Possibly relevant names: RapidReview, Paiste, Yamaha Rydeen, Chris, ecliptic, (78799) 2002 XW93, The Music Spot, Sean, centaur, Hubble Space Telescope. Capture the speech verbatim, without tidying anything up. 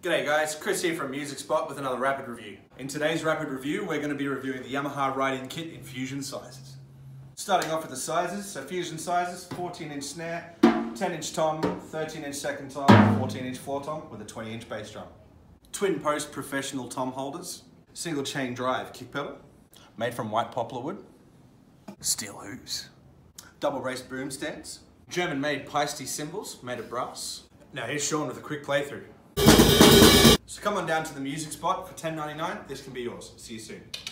G'day guys, Chris here from Music Spot with another Rapid Review. In today's Rapid Review, we're going to be reviewing the Yamaha Rydeen kit in Fusion sizes. Starting off with the sizes, so Fusion sizes, fourteen inch snare, ten inch tom, thirteen inch second tom, fourteen inch floor tom with a twenty inch bass drum. Twin post professional tom holders, single chain drive kick pedal, made from white poplar wood, steel hoops, double braced boom stands, German made Paiste cymbals made of brass. Now here's Sean with a quick playthrough. So come on down to the Music Spot for ten ninety-nine. This can be yours. See you soon.